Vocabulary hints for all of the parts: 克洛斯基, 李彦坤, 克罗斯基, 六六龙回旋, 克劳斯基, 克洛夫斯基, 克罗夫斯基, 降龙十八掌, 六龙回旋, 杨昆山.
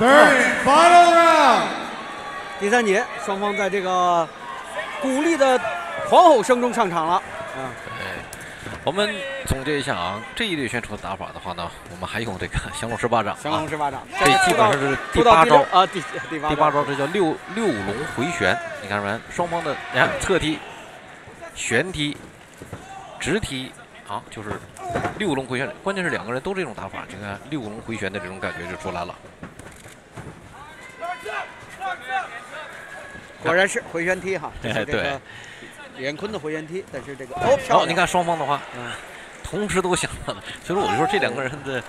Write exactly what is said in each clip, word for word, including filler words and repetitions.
Thirty final round。第三节，双方在这个鼓励的狂吼声中上场了。嗯，对。我们总结一下啊，这一类选手的打法的话呢，我们还用这个降龙十八掌、啊。降龙十八掌，这基本上是第八招啊，第第八招，这叫六六龙回旋。你看没？双方的你看侧踢、旋踢、直踢。 啊，就是六龙回旋，关键是两个人都这种打法，你看六龙回旋的这种感觉就出来了。果然是回旋踢哈，这是这个李彦坤的回旋踢，但是这个哦，漂亮！你看双方的话，嗯，同时都想到了，所以说我就说这两个人的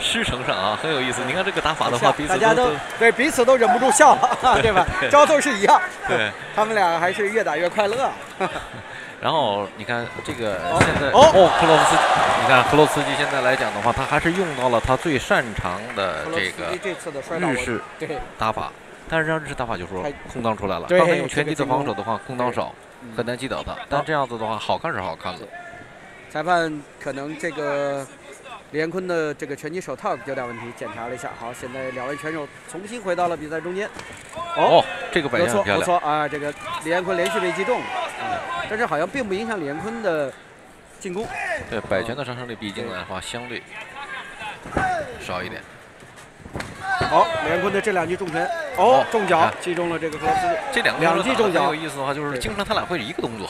师承上啊很有意思。你看这个打法的话，彼此大家都对彼此都忍不住笑了，对吧？招都是一样，对，他们俩还是越打越快乐。 然后你看这个现在哦，克洛斯基，你看克洛斯基现在来讲的话，他还是用到了他最擅长的这个日式打法，但是让日式打法就说空当出来了。刚才用拳击的防守的话，空当少，很难击倒他。但这样子的话，好看是好看的。裁判可能这个李彦坤的这个拳击手套有点问题，检查了一下。好，现在两位拳手重新回到了比赛中间。哦，这个摆件很漂亮，不错啊！这个李彦坤连续被击中。 但是好像并不影响李彦坤的进攻。对，摆拳的上升力毕竟的话相对少一点。好，李彦坤的这两记重拳，哦，重脚击中了这个克罗斯基。这两两记重脚有意思的话，就是经常他俩会一个动作。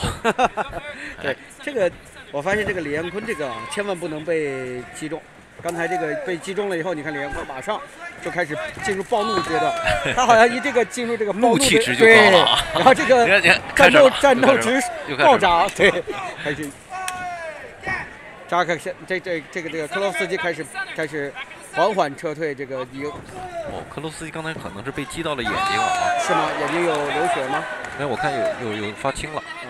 对，这个我发现这个李彦坤这个千万不能被击中。刚才这个被击中了以后，你看李彦坤马上就开始进入暴怒阶段，他好像一这个进入这个怒气值就高了，然后这个战斗战斗值暴涨，对，开始扎克先这这这个这个克罗斯基开始开始缓缓撤退，这个有哦，克罗斯基刚才可能是被击到了眼睛啊，是吗？眼睛有流血吗？没有，我看有有有发青了。嗯。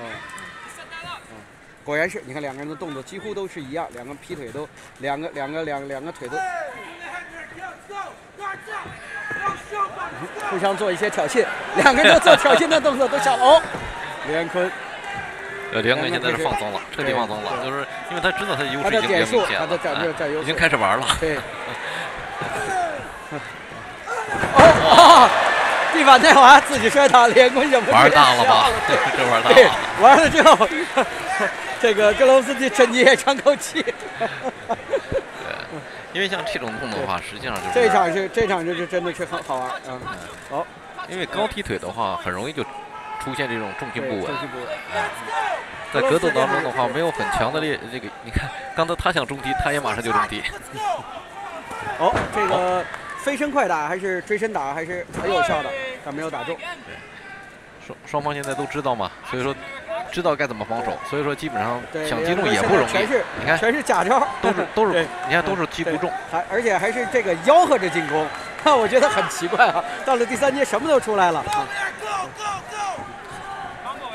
果然是，你看两个人的动作几乎都是一样，两个劈腿都，两个两个两两个腿都，互相做一些挑衅，两个人都做挑衅的动作都像哦，李彦坤，呃，李彦坤现在是放松了，彻底放松了，就是因为他知道他的优势已经明显了，已经开始玩了，对，哦。 地板太滑，自己摔倒，连滚也不玩大了吧？对，这玩大了。完了之后，这个格罗斯基趁机也喘口气。对，因为像这种动作的话，实际上就是这场是这场就是真的是很好玩啊。好，因为高踢腿的话，很容易就出现这种重心不稳。重心不稳。在格斗当中的话，没有很强的力，这个你看，刚才他想中踢，他也马上就中踢。哦，这个。 飞身快打还是追身打还是很有效的，但没有打中。双双方现在都知道嘛，所以说知道该怎么防守，所以说基本上想击中也不容易。你看，全是假招，都是都是，你看都是击不中，还而且还是这个吆喝着进攻，我觉得很奇怪啊。到了第三节什么都出来了。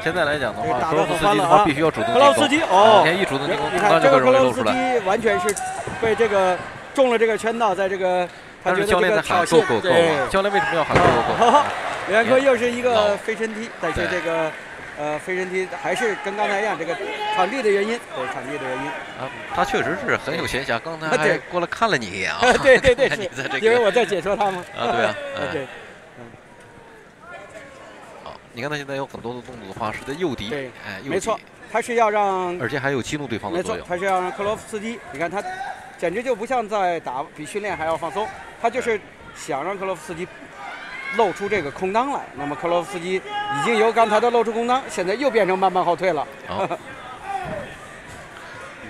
现在来讲的话，克劳斯基的话必须要主动进攻。克劳斯基哦，你看一主动进攻，那就很容易露出来。克劳斯基完全是被这个中了这个圈套，在这个。 但是教练在喊够够够，教练为什么要喊够够够？李彦坤又是一个飞身踢，但是这个呃飞身踢还是跟刚才一样，这个场地的原因，对场地的原因啊，他确实是很有闲暇，刚才还过来看了你一眼啊，对对对，因为我在解说他嘛，啊对啊，对，好，你看他现在有很多的动作的话是在诱敌，哎，没错，他是要让，而且还有激怒对方的作用，他是要让克罗夫斯基，你看他简直就不像在打，比训练还要放松。 他就是想让克洛夫斯基露出这个空当来，那么克洛夫斯基已经由刚才的露出空当，现在又变成慢慢后退了。好、哦嗯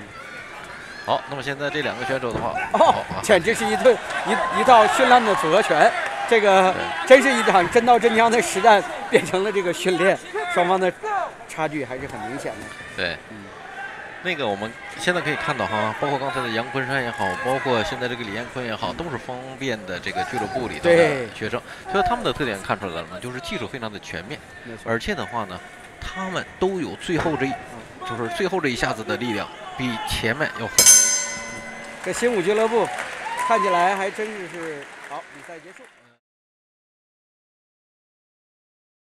哦，那么现在这两个选手的话，哦，哦简直是一顿一一道绚烂的组合拳，这个真是一场真刀真枪的实战，变成了这个训练，双方的差距还是很明显的。对。嗯 那个我们现在可以看到哈，包括刚才的杨昆山也好，包括现在这个李彦坤也好，都是方便的这个俱乐部里头的学生，所以他们的特点看出来了呢，就是技术非常的全面，而且的话呢，他们都有最后这一，就是最后这一下子的力量比前面要狠。这新武俱乐部看起来还真是好，比赛结束。